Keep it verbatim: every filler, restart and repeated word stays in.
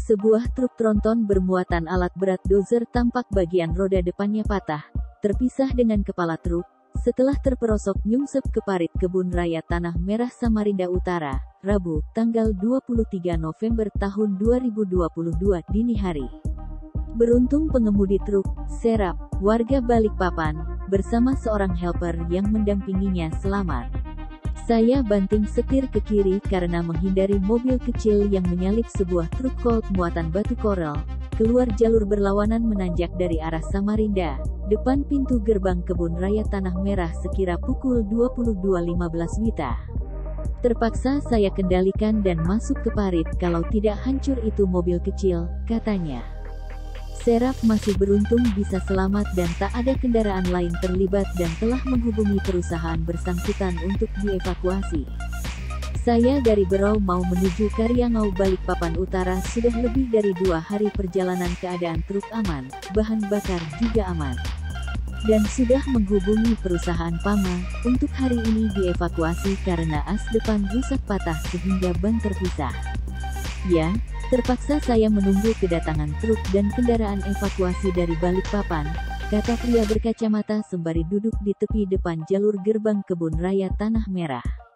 Sebuah truk tronton bermuatan alat berat dozer tampak bagian roda depannya patah, terpisah dengan kepala truk, setelah terperosok nyungsep ke parit Kebun Raya Tanah Merah Samarinda Utara, Rabu, tanggal dua puluh tiga November tahun dua ribu dua puluh dua dini hari. Beruntung pengemudi truk, Serab, warga Balikpapan, bersama seorang helper yang mendampinginya selamat. Saya banting setir ke kiri karena menghindari mobil kecil yang menyalip sebuah truk Colt muatan batu korel, keluar jalur berlawanan menanjak dari arah Samarinda. Depan pintu gerbang Kebun Raya Tanah Merah sekira pukul dua puluh dua lewat lima belas Wita. Terpaksa saya kendalikan dan masuk ke parit, kalau tidak hancur itu mobil kecil, katanya. Serap masih beruntung bisa selamat dan tak ada kendaraan lain terlibat dan telah menghubungi perusahaan bersangkutan untuk dievakuasi. Saya dari Berau mau menuju Karyangau Balikpapan Utara, sudah lebih dari dua hari perjalanan, keadaan truk aman, bahan bakar juga aman. Dan sudah menghubungi perusahaan Pama, untuk hari ini dievakuasi karena as depan rusak patah sehingga ban terpisah. Ya, terpaksa saya menunggu kedatangan truk dan kendaraan evakuasi dari Balikpapan, kata pria berkacamata sembari duduk di tepi depan jalur gerbang Kebun Raya Tanah Merah.